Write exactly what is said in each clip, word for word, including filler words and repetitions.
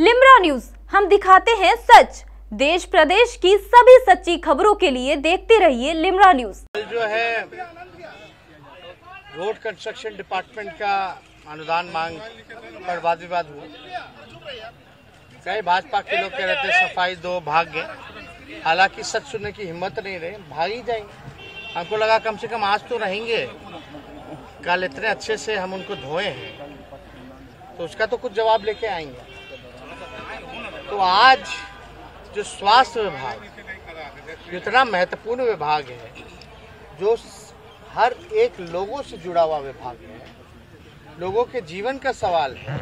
Limra news, हम दिखाते हैं सच। देश प्रदेश की सभी सच्ची खबरों के लिए देखते रहिए लिमरा न्यूज। कल जो है रोड कंस्ट्रक्शन डिपार्टमेंट का अनुदान मांग पर वाद विवाद हुआ। कई भाजपा के लोग कह रहे थे सफाई दो, भाग गए। हालांकि सच सुनने की हिम्मत नहीं रहे, भाग ही जाएंगे। हमको लगा कम से कम आज तो रहेंगे, कल इतने अच्छे से हम उनको धोए हैं तो उसका तो कुछ जवाब लेके आएंगे। तो आज जो स्वास्थ्य विभाग इतना महत्वपूर्ण विभाग है, जो हर एक लोगों से जुड़ा हुआ विभाग है, लोगों के जीवन का सवाल है,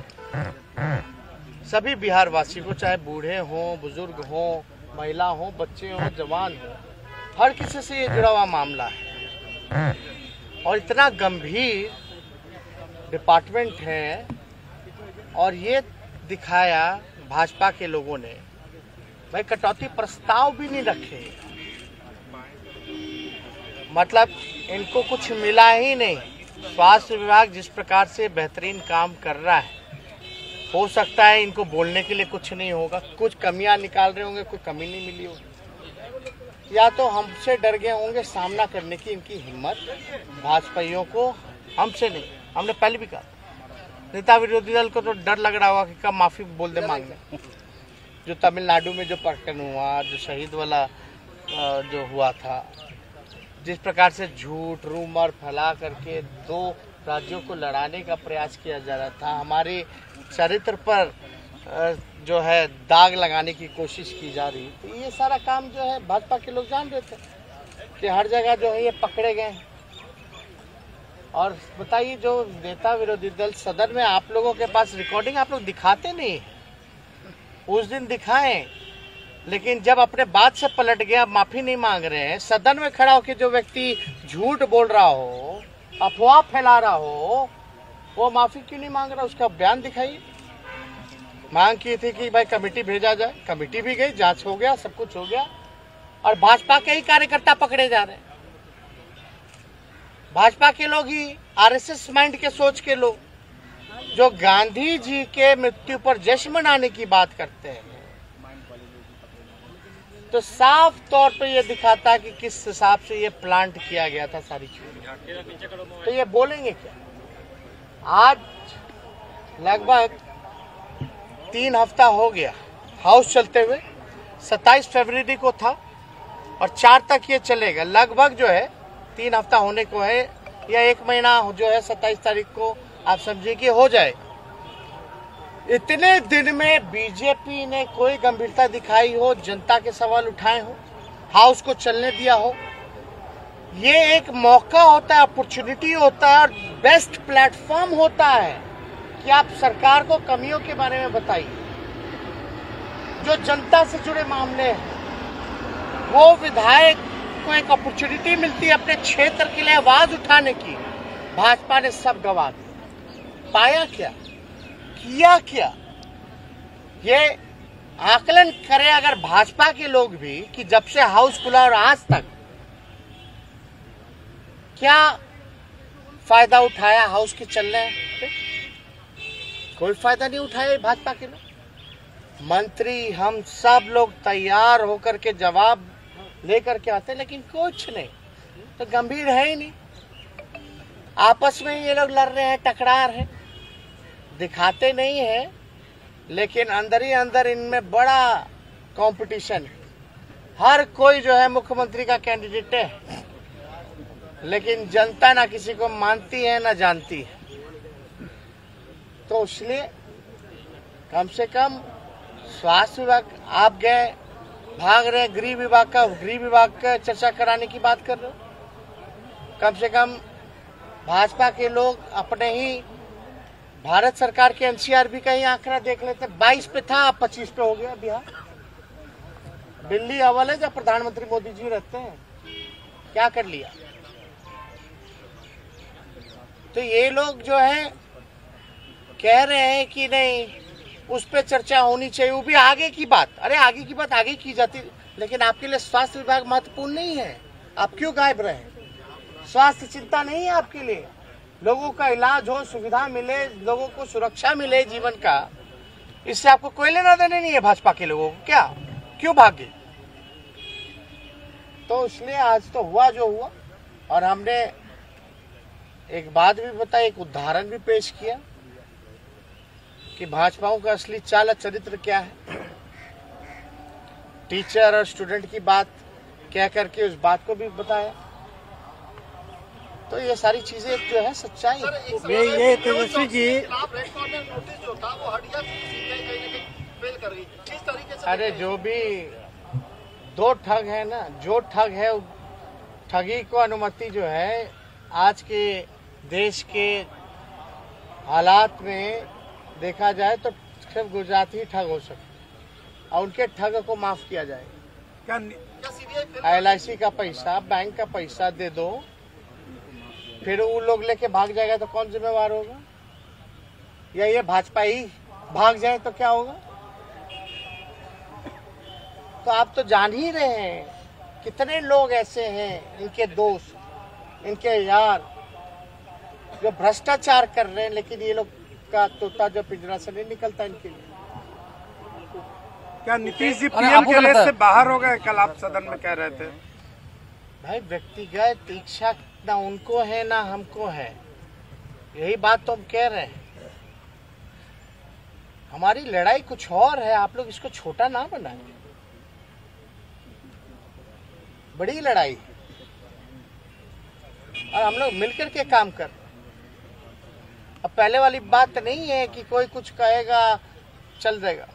सभी बिहारवासी को, चाहे बूढ़े हों, बुजुर्ग हों, महिला हों, बच्चे हों, जवान हों, हर किसी से ये जुड़ा हुआ मामला है। और इतना गंभीर डिपार्टमेंट है, और ये दिखाया भाजपा के लोगों ने। भाई कटौती प्रस्ताव भी नहीं रखे, मतलब इनको कुछ मिला ही नहीं। स्वास्थ्य विभाग जिस प्रकार से बेहतरीन काम कर रहा है, हो सकता है इनको बोलने के लिए कुछ नहीं होगा, कुछ कमियां निकाल रहे होंगे, कोई कमी नहीं मिली होगी, या तो हमसे डर गए होंगे। सामना करने की इनकी हिम्मत भाजपाइयों को, हमसे नहीं, हमने पहले भी कहा, नेता विरोधी दल को तो डर लग रहा होगा कि कब माफी बोल दे मांगने। जो तमिलनाडु में जो प्रकरण हुआ, जो शहीद वाला जो हुआ था, जिस प्रकार से झूठ रूमर फैला करके दो राज्यों को लड़ाने का प्रयास किया जा रहा था, हमारे चरित्र पर जो है दाग लगाने की कोशिश की जा रही। तो ये सारा काम जो है भाजपा के लोग जान रहे थे कि हर जगह जो है ये पकड़े गए। और बताइए, जो नेता विरोधी दल सदन में, आप लोगों के पास रिकॉर्डिंग, आप लोग दिखाते नहीं, उस दिन दिखाएं, लेकिन जब अपने बात से पलट गए, आप माफी नहीं मांग रहे हैं। सदन में खड़ा होकर जो व्यक्ति झूठ बोल रहा हो, अफवाह फैला रहा हो, वो माफी क्यों नहीं मांग रहा, उसका बयान दिखाइए। मांग की थी कि भाई कमेटी भेजा जाए, कमेटी भी गई, जांच हो गया, सब कुछ हो गया, और भाजपा के ही कार्यकर्ता पकड़े जा रहे हैं। भाजपा के लोग ही, आरएसएस माइंड के सोच के लोग, जो गांधी जी के मृत्यु पर जश्न मनाने की बात करते हैं। तो साफ तौर पर यह दिखाता है कि किस हिसाब से ये प्लांट किया गया था सारी चीजें। तो ये बोलेंगे क्या? आज लगभग तीन हफ्ता हो गया हाउस चलते हुए, सत्ताईस फरवरी को था और चार तक ये चलेगा। लगभग जो है तीन हफ्ता होने को है, या एक महीना जो है सत्ताईस तारीख को आप समझिए कि हो जाए। इतने दिन में बीजेपी ने कोई गंभीरता दिखाई हो, जनता के सवाल उठाए हो, हाउस को चलने दिया हो? ये एक मौका होता है, अपॉर्चुनिटी होता है, और बेस्ट प्लेटफॉर्म होता है कि आप सरकार को कमियों के बारे में बताइए। जो जनता से जुड़े मामले हैं, वो विधायक को एक अपॉर्चुनिटी मिलती है अपने क्षेत्र के लिए आवाज उठाने की। भाजपा ने सब गवा दिया। पाया क्या, किया क्या? ये आकलन करें अगर भाजपा के लोग भी कि जब से हाउस खुला और आज तक क्या फायदा उठाया हाउस के चलने पे? कोई फायदा नहीं उठाया भाजपा के लोग। मंत्री, हम सब लोग तैयार होकर के जवाब लेकर के आते, लेकिन कुछ नहीं। तो गंभीर है ही नहीं, आपस में ये लोग लड़ रहे हैं, टकरार है, दिखाते नहीं है, लेकिन अंदर ही अंदर इनमें बड़ा कंपटीशन है। हर कोई जो है मुख्यमंत्री का कैंडिडेट है, लेकिन जनता ना किसी को मानती है ना जानती है। तो इसलिए कम से कम स्वास्थ्य विभाग, आप गए, भाग रहे, गृह विभाग का गृह विभाग का चर्चा कराने की बात कर रहे हो। कम से कम भाजपा के लोग अपने ही भारत सरकार के एन सी आर बी का ही आंकड़ा देख लेते। बाईस पे था, अब पच्चीस पे हो गया बिहार। दिल्ली अव्वल है, जब प्रधानमंत्री मोदी जी रहते हैं। क्या कर लिया? तो ये लोग जो है कह रहे हैं कि नहीं, उस पर चर्चा होनी चाहिए, वो भी आगे की बात। अरे आगे की बात आगे की जाती, लेकिन आपके लिए स्वास्थ्य विभाग महत्वपूर्ण नहीं है? आप क्यों गायब रहे? स्वास्थ्य चिंता नहीं है आपके लिए? लोगों का इलाज हो, सुविधा मिले, लोगों को सुरक्षा मिले जीवन का, इससे आपको कोई लेना देना नहीं है भाजपा के लोगों को, क्या क्यों भागे? तो इसलिए आज तो हुआ जो हुआ, और हमने एक बात भी बताई, एक उदाहरण भी पेश किया कि भाजपाओं का असली चाल चरित्र क्या है। टीचर और स्टूडेंट की बात कह करके उस बात को भी बताया। तो ये सारी चीजें जो है सच्चाई। मैं ये तेजस्वी जी, अरे जो भी दो ठग है ना, जो ठग है ठगी को अनुमति जो है आज के देश के हालात में देखा जाए तो सिर्फ गुजराती ही ठग हो सकते और उनके ठग को माफ किया जाएगा। क्या एल आई सी का पैसा, बैंक का पैसा दे दो, फिर वो लोग लेके भाग जाएगा तो कौन जिम्मेवार होगा? या ये भाजपा ही भाग जाए तो क्या होगा? तो आप तो जान ही रहे हैं कितने लोग ऐसे हैं, इनके दोस्त, इनके यार, जो भ्रष्टाचार कर रहे हैं, लेकिन ये लोग का तोता जो पिंजरा से नहीं निकलता इनके लिए। क्या नीतीश जी पीएम के रेस से बाहर हो गए? कल आप सदन में कह रहे थे। भाई व्यक्तिगत इच्छा ना उनको है ना हमको है, यही बात तो हम कह रहे हैं। हमारी लड़ाई कुछ और है, आप लोग इसको छोटा ना बनाएं, बड़ी लड़ाई और हम लोग मिलकर के काम कर। अब पहले वाली बात नहीं है कि कोई कुछ कहेगा चल जाएगा,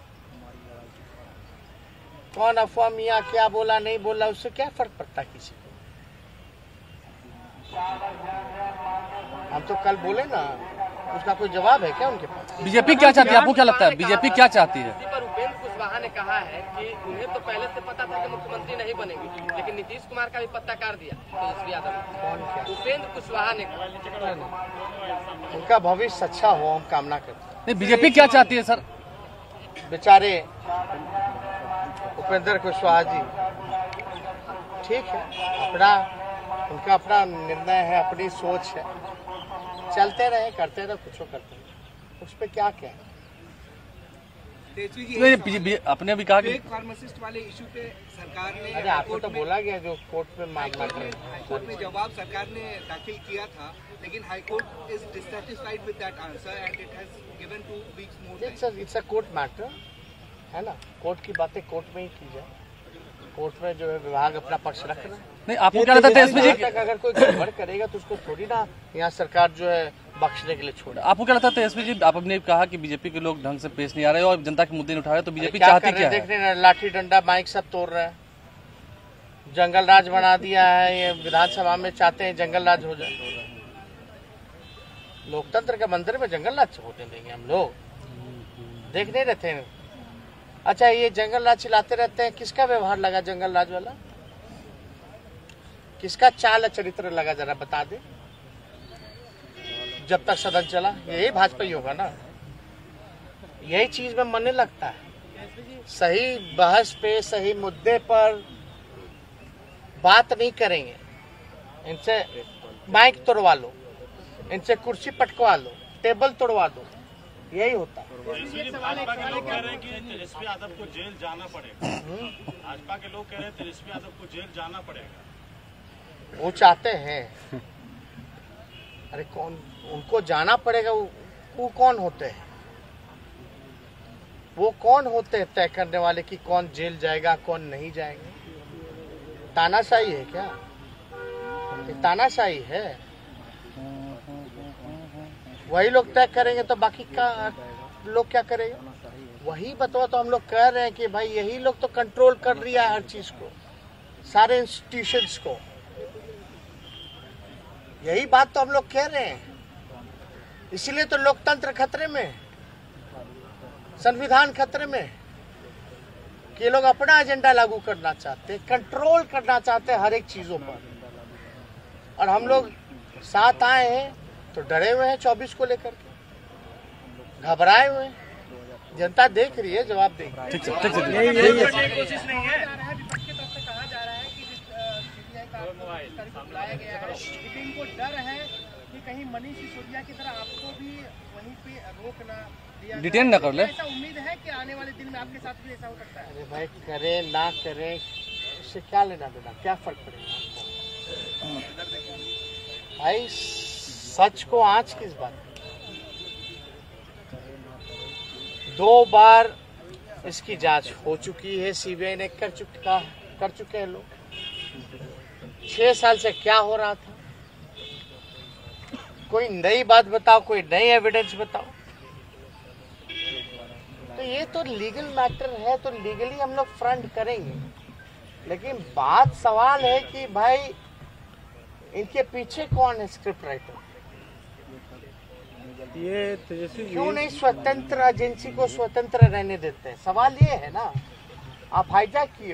कौन अफवाह मियाँ क्या बोला नहीं बोला उससे क्या फर्क पड़ता किसी को? हम तो कल बोले ना, उसका कोई जवाब है क्या उनके पास? बीजेपी क्या चाहती है, आपको क्या लगता है बीजेपी क्या चाहती है? पर उपेंद्र कुशवाहा ने कहा है कि उन्हें तो पहले से पता था कि मुख्यमंत्री नहीं बनेंगे, लेकिन नीतीश कुमार का भी पत्ता काट दिया तेजस्वी यादव। उपेंद्र कुशवाहा ने कहा उनका भविष्य अच्छा हो, हम कामना करते। नहीं, बीजेपी क्या चाहती है सर? बेचारे उपेंद्र कुशवाहा जी, ठीक है, अपना उनका अपना निर्णय है, अपनी सोच है, चलते रहे, करते रहे, कुछ करते रहे, उस पे क्या क्या है? आपने भी कहा कि फार्मासिस्ट वाले इशू पे सरकार ने, अरे आपको तो बोला गया जो कोर्ट में मामला है, हाईकोर्ट में जवाब सरकार ने दाखिल किया था, लेकिन high court is dissatisfied with that answer and it has given two weeks more. It's it's a court matter है ना, कोर्ट की बातें कोर्ट में ही की जाए, कोर्ट में जो है विभाग अपना पक्ष रख रहा है। नहीं, आपको क्या लगता है तेजस्वी जी तक अगर कोई गड़बड़ करेगा तो उसको थोड़ी ना यहाँ सरकार जो है बख्शने के लिए छोड़ा। आपको क्या लगता है तेजस्वी जी, आपने कहा कि बीजेपी के लोग ढंग से पेश नहीं आ रहे और जनता के मुद्दे नहीं उठा रहे, तो बीजेपी चाहती क्या है? देख रहे हैं लाठी डंडा माइक सब तोड़ रहे हैं, जंगल राज बना दिया है ये विधानसभा में, चाहते है जंगल राज हो जाए। लोकतंत्र के मंदिर में जंगल राज होने देंगे हम लोग? देख नहीं रहते हैं। अच्छा, ये जंगल राज चिल्लाते रहते हैं, किसका व्यवहार लगा जंगल राज वाला? किसका चाल चरित्र लगा जरा बता दे जब तक सदन चला? यही भाजपा ही होगा ना, यही चीज में मन लगता है। सही बहस पे, सही मुद्दे पर बात नहीं करेंगे, इनसे माइक तोड़वा लो, इनसे कुर्सी पटकवा लो, टेबल तोड़वा दो, यही होता है। भाजपा के लोग कह रहे हैं कि तेजस्वी यादव को जेल जाना पड़ेगा, भाजपा के लोग कह रहे हैं तेजस्वी यादव को जेल जाना पड़ेगा, वो चाहते हैं। अरे कौन उनको जाना पड़ेगा? वो, वो कौन होते हैं? वो कौन होते हैं तय करने वाले कि कौन जेल जाएगा कौन नहीं जाएगा? तानाशाही है क्या? तानाशाही है, वही लोग तय करेंगे तो बाकी का लोग क्या करेंगे? वही बतवा तो हम लोग कह रहे हैं कि भाई यही लोग तो कंट्रोल कर रहा है हर चीज को, सारे इंस्टीट्यूशंस को, यही बात तो हम लोग कह रहे हैं। इसीलिए तो लोकतंत्र खतरे में, संविधान खतरे में, कि ये लोग अपना एजेंडा लागू करना चाहते, कंट्रोल करना चाहते हर एक चीजों पर, और हम लोग साथ आए हैं तो डरे हुए हैं, चौबीस को लेकर के घबराए हुए हैं। जनता देख रही है, जवाब देख रही है। ठीक है, ठीक है, यही है कोशिश नहीं है। विपक्ष की तरफ से कहा जा रहा है कि सीबीआई का बुलाया गया है, टीम को डर है कि कहीं मनीष सिसोदिया की तरह आपको भी वहीं पे रोक ना दिया, डिटेन न कर ले। ऐसा उम्मीद है कि आने वाले दिन में आपके साथ भी ऐसा हो सकता है? अरे भाई करे ना करे इससे क्या लेना देना, क्या फर्क पड़ेगा भाई। सच को आंच किस बात, दो बार इसकी जांच हो चुकी है, सीबीआई ने कर चुका कर चुके हैं लोग। छह साल से क्या हो रहा था, कोई नई बात बताओ, कोई नई एविडेंस बताओ। तो ये तो लीगल मैटर है, तो लीगली हम लोग फ्रंट करेंगे। लेकिन बात सवाल है कि भाई इनके पीछे कौन है स्क्रिप्ट राइटर? ये तेजस्वी क्यों नहीं स्वतंत्र एजेंसी को स्वतंत्र रहने देते हैं? सवाल ये है ना, आप हाईजैक किए।